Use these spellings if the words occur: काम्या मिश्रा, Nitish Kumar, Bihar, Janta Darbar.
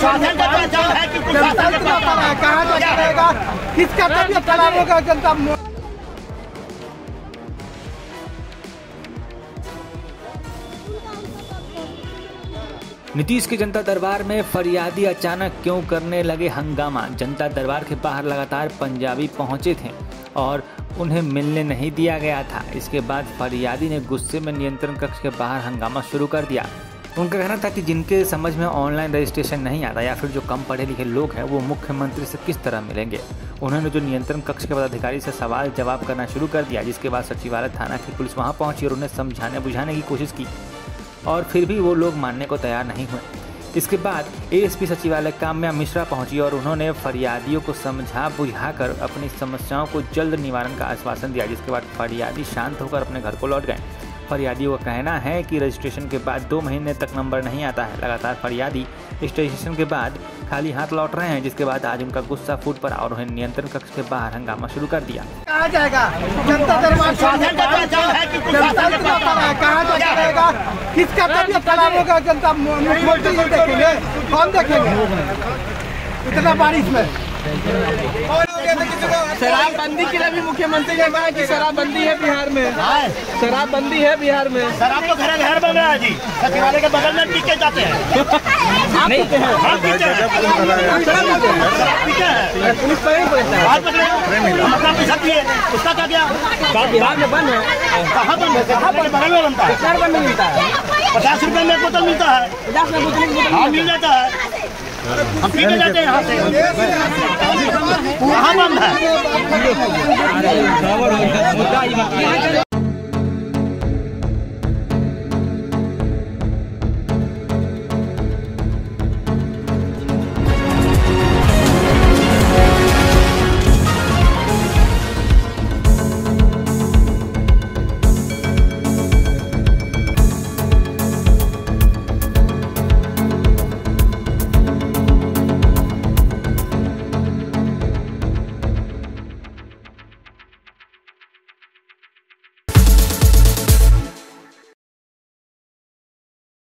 शासन का पहचान है कि शासन का कहा जाएगा किसका तबियत खराब होगा जनता। नीतीश के जनता दरबार में फरियादी अचानक क्यों करने लगे हंगामा। जनता दरबार के बाहर लगातार पंजाबी पहुंचे थे और उन्हें मिलने नहीं दिया गया था। इसके बाद फरियादी ने गुस्से में नियंत्रण कक्ष के बाहर हंगामा शुरू कर दिया। उनका कहना था कि जिनके समझ में ऑनलाइन रजिस्ट्रेशन नहीं आता या फिर जो कम पढ़े लिखे लोग हैं वो मुख्यमंत्री से किस तरह मिलेंगे। उन्होंने जो नियंत्रण कक्ष के पदाधिकारी से सवाल जवाब करना शुरू कर दिया, जिसके बाद सचिवालय थाना की पुलिस वहाँ पहुँची और उन्हें समझाने बुझाने की कोशिश की और फिर भी वो लोग मानने को तैयार नहीं हुए। इसके बाद एएसपी सचिवालय काम्या मिश्रा पहुंची और उन्होंने फरियादियों को समझा बुझाकर अपनी समस्याओं को जल्द निवारण का आश्वासन दिया, जिसके बाद फरियादी शांत होकर अपने घर को लौट गए। फरियादियों का कहना है कि रजिस्ट्रेशन के बाद 2 महीने तक नंबर नहीं आता है। लगातार फरियादी रजिस्ट्रेशन के बाद खाली हाथ लौट रहे हैं, जिसके बाद आज उनका गुस्सा फूट पड़ा और उन्हें नियंत्रण कक्ष के बाहर हंगामा शुरू कर दिया। कहा जाएगा जनता दरबार कहा जाएगा किसका तबियत खराब होगा जनता मुख्यमंत्री देखेंगे, कौन देखेंगे इतना बारिश में। शराबबंदी के लिए भी मुख्यमंत्री ने कहा कि शराबबंदी है बिहार में, शराबबंदी है बिहार में। शराब तो घर घर बन रहा है जी, सचिवालय के बगल में पीके जाते हैं। पुलिस पर ही उसका क्या गया बिहार में बंद है, कहाँ बगल में बनता है। 50 रुपये में बोतल मिलता है, 50 में मिल जाता है। हम पीने जाते हैं यहाँ से, वहाँ बंद है।